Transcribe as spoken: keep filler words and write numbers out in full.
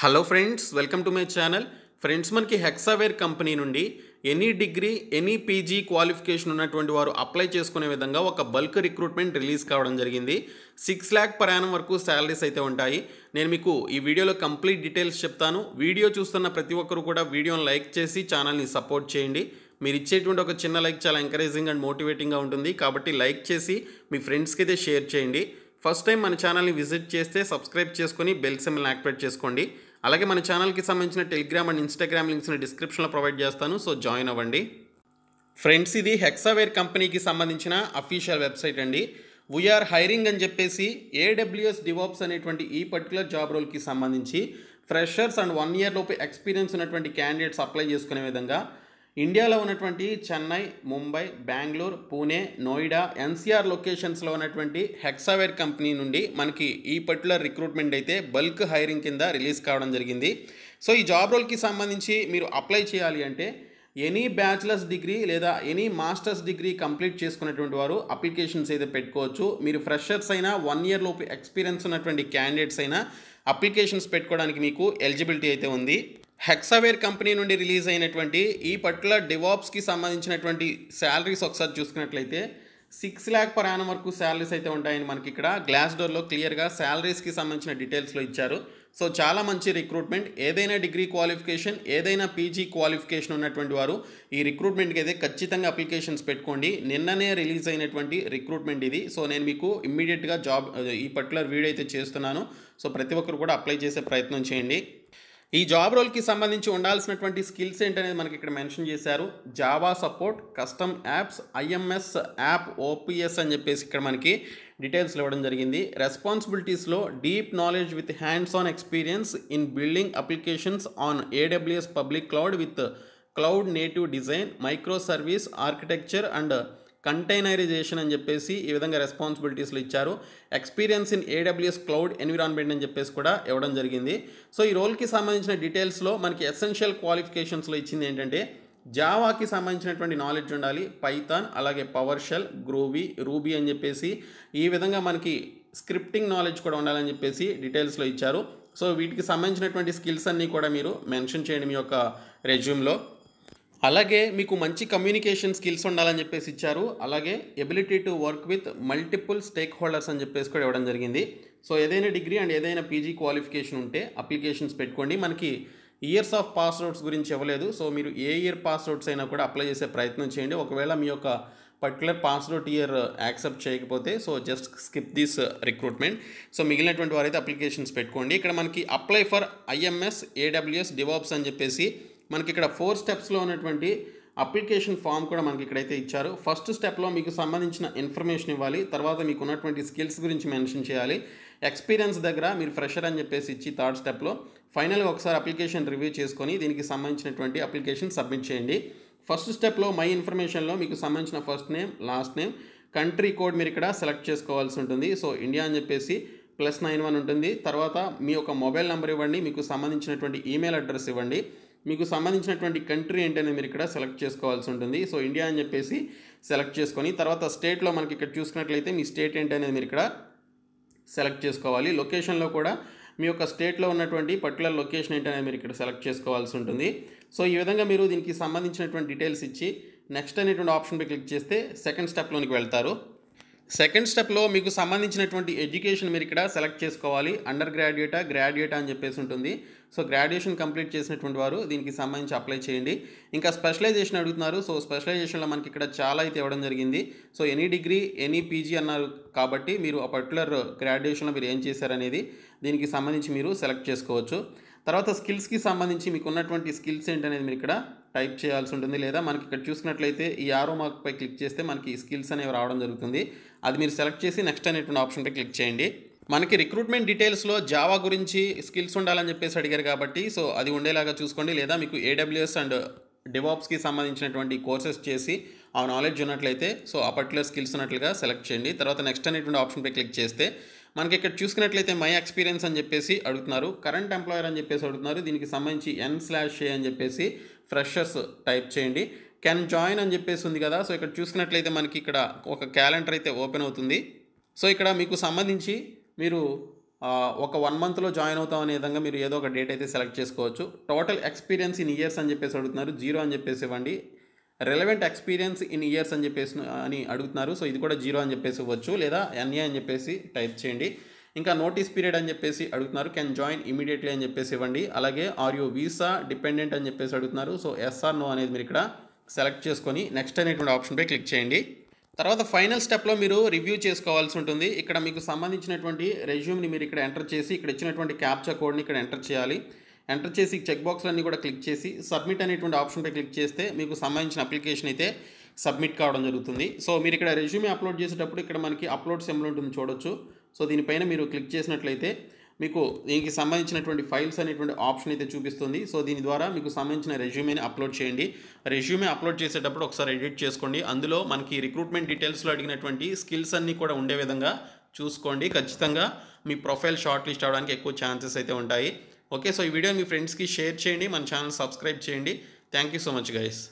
Hello friends, welcome to my channel. Friends, మనకి Hexaware company నుండి any degree any PG qualification ఉన్నటువంటి వారు apply చేసుకునే విధంగా ఒక బల్క్ రిక్రూట్మెంట్ రిలీజ్ కావడం జరిగింది. సిక్స్ ల్యాక్ పర్ యానం వరకు శాలరీస్ అయితే ఉంటాయి. నేను మీకు ఈ వీడియోలో కంప్లీట్ డీటెయిల్స్ చెప్తాను. వీడియో చూస్తున్న ప్రతి ఒక్కరు కూడా వీడియోని లైక్ చేసి ఛానల్ని సపోర్ట్ చేయండి. మీరు ఇచ్చేటువంటి ఒక చిన్న లైక్ చాలా ఎంకరేజింగ్ అండ్ మోటివేటింగ్గా ఉంటుంది. కాబట్టి లైక్ చేసి మీ ఫ్రెండ్స్కి అయితే షేర్ చేయండి. ఫస్ట్ టైం మన ఛానల్ని విజిట్ చేస్తే సబ్స్క్రైబ్ చేసుకొని బెల్ సింబల్ని యాక్టివేట్ చేసుకోండి. అలాగే మన ఛానల్కి సంబంధించిన టెలిగ్రామ్ అండ్ ఇన్స్టాగ్రామ్ లింక్స్ని డిస్క్రిప్షన్లో ప్రొవైడ్ చేస్తాను. సో జాయిన్ అవ్వండి. ఫ్రెండ్స్, ఇది హెక్సావేర్ కంపెనీకి సంబంధించిన అఫీషియల్ వెబ్సైట్ అండి. వీఆర్ హైరింగ్ అని చెప్పేసి ఏడబ్ల్యూఎస్ డివాప్స్ అనేటువంటి ఈ పర్టికులర్ జాబ్ రోల్కి సంబంధించి ఫ్రెషర్స్ అండ్ వన్ ఇయర్ లోపు ఎక్స్పీరియన్స్ ఉన్నటువంటి క్యాండిడేట్స్ అప్లై చేసుకునే విధంగా ఇండియాలో ఉన్నటువంటి చెన్నై, ముంబై, బెంగళూరు, పూణే, నోయిడా, ఎన్సీఆర్ లొకేషన్స్లో ఉన్నటువంటి హెక్సావేర్ కంపెనీ నుండి మనకి ఈ పర్టికులర్ రిక్రూట్మెంట్ అయితే బల్క్ హైరింగ్ కింద రిలీజ్ కావడం జరిగింది. సో ఈ జాబ్ రోల్కి సంబంధించి మీరు అప్లై చేయాలి అంటే ఎనీ బ్యాచిలర్స్ డిగ్రీ లేదా ఎనీ మాస్టర్స్ డిగ్రీ కంప్లీట్ చేసుకున్నటువంటి వారు అప్లికేషన్స్ అయితే పెట్టుకోవచ్చు. మీరు ఫ్రెషర్స్ అయినా వన్ ఇయర్ లోపు ఎక్స్పీరియన్స్ ఉన్నటువంటి క్యాండిడేట్స్ అయినా అప్లికేషన్స్ పెట్టుకోవడానికి మీకు ఎలిజిబిలిటీ అయితే ఉంది. హెక్సావేర్ కంపెనీ నుండి రిలీజ్ అయినటువంటి ఈ పర్టికులర్ డివాప్స్కి సంబంధించినటువంటి శాలరీస్ ఒకసారి చూసుకున్నట్లయితే సిక్స్ ల్యాక్ పర్ యానం వరకు శాలరీస్ అయితే ఉంటాయని మనకి ఇక్కడ గ్లాస్ డోర్లో క్లియర్గా శాలరీస్కి సంబంధించిన డీటెయిల్స్లో ఇచ్చారు. సో చాలా మంచి రిక్రూట్మెంట్. ఏదైనా డిగ్రీ క్వాలిఫికేషన్, ఏదైనా పీజీ క్వాలిఫికేషన్ ఉన్నటువంటి వారు ఈ రిక్రూట్మెంట్కి అయితే ఖచ్చితంగా అప్లికేషన్స్ పెట్టుకోండి. నిన్ననే రిలీజ్ అయినటువంటి రిక్రూట్మెంట్ ఇది. సో నేను మీకు ఇమ్మీడియట్గా జాబ్ ఈ పర్టికులర్ వీడియో అయితే చేస్తున్నాను. సో ప్రతి ఒక్కరు కూడా అప్లై చేసే ప్రయత్నం చేయండి. ఈ జాబ్ రోల్కి సంబంధించి ఉండాల్సినటువంటి స్కిల్స్ ఏంటనేది మనకి ఇక్కడ మెన్షన్ చేశారు. Java support, custom apps, IMS app, OPS అని చెప్పేసి ఇక్కడ మనకి డీటెయిల్స్ ఇవ్వడం జరిగింది. రెస్పాన్సిబిలిటీస్లో deep knowledge with hands on experience in building applications on AWS public cloud with cloud native design, micro service architecture and containerization అని చెప్పేసి ఈ విధంగా రెస్పాన్సిబిలిటీస్లు ఇచ్చారు. Experience in AWS cloud environment అని చెప్పేసి కూడా ఇవ్వడం జరిగింది. సో ఈ రోల్కి సంబంధించిన డీటెయిల్స్లో మనకి ఎసెన్షియల్ క్వాలిఫికేషన్స్లో ఇచ్చింది ఏంటంటే జావాకి సంబంధించినటువంటి నాలెడ్జ్ ఉండాలి, పైథాన్, అలాగే పవర్ షెల్, గ్రూవీ, రూబీ అని చెప్పేసి ఈ విధంగా మనకి స్క్రిప్టింగ్ నాలెడ్జ్ కూడా ఉండాలని చెప్పేసి డీటెయిల్స్లో ఇచ్చారు. సో వీటికి సంబంధించినటువంటి స్కిల్స్ అన్నీ కూడా మీరు మెన్షన్ చేయడం మీ యొక్క రెజ్యూమ్లో. అలాగే మీకు మంచి కమ్యూనికేషన్ స్కిల్స్ ఉండాలని చెప్పేసి ఇచ్చారు. అలాగే ability to work with multiple stakeholders అని చెప్పేసి కూడా ఇవ్వడం జరిగింది. సో ఏదైనా డిగ్రీ అండ్ ఏదైనా పీజీ క్వాలిఫికేషన్ ఉంటే అప్లికేషన్స్ పెట్టుకోండి. మనకి ఇయర్స్ ఆఫ్ పాస్ అవుట్స్ గురించి ఇవ్వలేదు. సో మీరు ఏ ఇయర్ పాస్ అవుట్స్ అయినా కూడా అప్లై చేసే ప్రయత్నం చేయండి. ఒకవేళ మీ యొక్క particular pass out year accept చేయకపోతే so just skip this recruitment. So మిగిలినటువంటి వారైతే అప్లికేషన్స్ పెట్టుకోండి. ఇక్కడ మనకి apply for IMS AWS DevOps అని చెప్పేసి మనకి ఇక్కడ ఫోర్ స్టెప్స్లో ఉన్నటువంటి అప్లికేషన్ ఫామ్ కూడా మనకి ఇక్కడైతే ఇచ్చారు. ఫస్ట్ స్టెప్లో మీకు సంబంధించిన ఇన్ఫర్మేషన్ ఇవ్వాలి. తర్వాత మీకు ఉన్నటువంటి స్కిల్స్ గురించి మెన్షన్ చేయాలి. ఎక్స్పీరియన్స్ దగ్గర మీరు ఫ్రెషర్ అని చెప్పేసి ఇచ్చి థర్డ్ స్టెప్లో ఫైనల్గా ఒకసారి అప్లికేషన్ రివ్యూ చేసుకొని దీనికి సంబంధించినటువంటి అప్లికేషన్ సబ్మిట్ చేయండి. ఫస్ట్ స్టెప్లో మై ఇన్ఫర్మేషన్లో మీకు సంబంధించిన first name, last name, country code మీరు ఇక్కడ సెలెక్ట్ చేసుకోవాల్సి ఉంటుంది. సో ఇండియా అని చెప్పేసి ప్లస్ నైన్ వన్ ఉంటుంది. తర్వాత మీ యొక్క మొబైల్ నెంబర్ ఇవ్వండి, మీకు సంబంధించినటువంటి ఈమెయిల్ అడ్రస్ ఇవ్వండి, మీకు సంబంధించినటువంటి కంట్రీ ఏంటనేది మీరు ఇక్కడ సెలెక్ట్ చేసుకోవాల్సి ఉంటుంది. సో ఇండియా అని చెప్పేసి సెలెక్ట్ చేసుకొని తర్వాత స్టేట్లో మనకి ఇక్కడ చూసుకున్నట్లయితే మీ స్టేట్ ఏంటనేది మీరు ఇక్కడ సెలెక్ట్ చేసుకోవాలి. లొకేషన్లో కూడా మీ యొక్క స్టేట్లో ఉన్నటువంటి పర్టికులర్ లొకేషన్ ఏంటనేది మీరు ఇక్కడ సెలెక్ట్ చేసుకోవాల్సి ఉంటుంది. సో ఈ విధంగా మీరు దీనికి సంబంధించినటువంటి డీటెయిల్స్ ఇచ్చి నెక్స్ట్ అనేటువంటి ఆప్షన్పై క్లిక్ చేస్తే సెకండ్ స్టెప్లోనికి వెళ్తారు. సెకండ్ స్టెప్లో మీకు సంబంధించినటువంటి ఎడ్యుకేషన్ మీరు ఇక్కడ సెలెక్ట్ చేసుకోవాలి. అండర్ గ్రాడ్యుయేటా, గ్రాడ్యుయేటా అని చెప్పేసి ఉంటుంది. సో గ్రాడ్యుయేషన్ కంప్లీట్ చేసినటువంటి వారు దీనికి సంబంధించి అప్లై చేయండి. ఇంకా స్పెషలైజేషన్ అడుగుతున్నారు. సో స్పెషలైజేషన్లో మనకి ఇక్కడ చాలా అయితే ఇవ్వడం జరిగింది. So any degree any PG అన్నారు కాబట్టి మీరు ఆ పర్టికులర్ గ్రాడ్యుయేషన్లో మీరు ఏం చేశారనేది దీనికి సంబంధించి మీరు సెలెక్ట్ చేసుకోవచ్చు. తర్వాత స్కిల్స్కి సంబంధించి మీకు ఉన్నటువంటి స్కిల్స్ ఏంటనేది మీరు ఇక్కడ టైప్ చేయాల్సి ఉంటుంది. లేదా మనకి ఇక్కడ చూసినట్లయితే ఈ యారో మార్క్పై క్లిక్ చేస్తే మనకి స్కిల్స్ అనేవి రావడం జరుగుతుంది. అది మీరు సెలెక్ట్ చేసి నెక్స్ట్ అనేటువంటి ఆప్షన్పై క్లిక్ చేయండి. మనకి రిక్రూట్మెంట్ డీటెయిల్స్లో జావా గురించి స్కిల్స్ ఉండాలని చెప్పేసి అడిగారు కాబట్టి సో అది ఉండేలాగా చూసుకోండి. లేదా మీకు ఏడబ్ల్యూఎస్ అండ్ డివాప్స్కి సంబంధించినటువంటి కోర్సెస్ చేసి ఆ నాలెడ్జ్ ఉన్నట్లయితే సో ఆ పర్టికులర్ స్కిల్స్ ఉన్నట్లుగా సెలెక్ట్ చేయండి. తర్వాత నెక్స్ట్ అనేటువంటి ఆప్షన్పై క్లిక్ చేస్తే మనకి ఇక్కడ చూసుకున్నట్లయితే మై ఎక్స్పీరియన్స్ అని చెప్పేసి అడుగుతున్నారు. కరెంట్ ఎంప్లాయర్ అని చెప్పేసి అడుగుతున్నారు. దీనికి సంబంధించి ఎన్ స్లాష్ ఏ అని చెప్పేసి ఫ్రెషర్స్ టైప్ చేయండి. కెన్ జాయిన్ అని చెప్పేసి ఉంది కదా. సో ఇక్కడ చూసుకున్నట్లయితే మనకి ఇక్కడ ఒక క్యాలెండర్ అయితే ఓపెన్ అవుతుంది. సో ఇక్కడ మీకు సంబంధించి మీరు ఒక వన్ మంత్ లో జాయిన్ అవుతాం అనే విధంగా మీరు ఏదో ఒక డేట్ అయితే సెలెక్ట్ చేసుకోవచ్చు. టోటల్ ఎక్స్‌పీరియన్స్ ఇన్ ఇయర్స్ అని చెప్పేసి అడుగుతున్నారు, జీరో అని చెప్పేసి ఇవ్వండి. రెలెవెంట్ ఎక్స్‌పీరియన్స్ ఇన్ ఇయర్స్ అని చెప్పేసి అని అడుగుతున్నారు, సో ఇది కూడా జీరో అని చెప్పేసి ఇవ్వచ్చు, లేదా ఎన్ఏ అని చెప్పేసి టైప్ చేయండి. ఇంకా నోటీస్ పీరియడ్ అని చెప్పేసి అడుగుతున్నారు, కెన్ జాయిన్ ఇమీడియట్లీ అని చెప్పేసి ఇవ్వండి. అలాగే ఆర్ యూ వీసా డిపెండెంట్ అని చెప్పేసి అడుగుతున్నారు, సో ఎస్ఆర్ నో అనేది మీరు ఇక్కడ సెలెక్ట్ చేసుకొని నెక్స్ట్ అనేటువంటి ఆప్షన్పై క్లిక్ చేయండి. తర్వాత ఫైనల్ స్టెప్లో మీరు రివ్యూ చేసుకోవాల్సి ఉంటుంది. ఇక్కడ మీకు సంబంధించినటువంటి రెజ్యూమ్ని మీరు ఇక్కడ ఎంటర్ చేసి ఇక్కడ ఇచ్చినటువంటి క్యాప్చా కోడ్ని ఇక్కడ ఎంటర్ చేయాలి. ఎంటర్ చేసి చెక్ బాక్స్లన్నీ కూడా క్లిక్ చేసి సబ్మిట్ అనేటువంటి ఆప్షన్పై క్లిక్ చేస్తే మీకు సంబంధించిన అప్లికేషన్ అయితే సబ్మిట్ కావడం జరుగుతుంది. సో మీరు ఇక్కడ రెజ్యూమే అప్లోడ్ చేసేటప్పుడు ఇక్కడ మనకి అప్లోడ్ సింబల్ ఉంటుంది చూడొచ్చు, సో దీనిపైన మీరు క్లిక్ చేసినట్లయితే మీకు దీనికి సంబంధించినటువంటి ఫైల్స్ అనేటువంటి ఆప్షన్ అయితే చూపిస్తుంది. సో దీని ద్వారా మీకు సంబంధించిన రెజ్యూమేని అప్లోడ్ చేయండి. రెజ్యూమే అప్లోడ్ చేసేటప్పుడు ఒకసారి ఎడిట్ చేసుకోండి, అందులో మనకి రిక్రూట్మెంట్ డీటెయిల్స్లో అడిగినటువంటి స్కిల్స్ అన్నీ కూడా ఉండే విధంగా చూసుకోండి. ఖచ్చితంగా మీ ప్రొఫైల్ షార్ట్ లిస్ట్ అవడానికి ఎక్కువ ఛాన్సెస్ అయితే ఉంటాయి. ఓకే, సో ఈ వీడియోని మీ ఫ్రెండ్స్కి షేర్ చేయండి, మన ఛానల్ సబ్స్క్రైబ్ చేయండి. Thank you so much guys.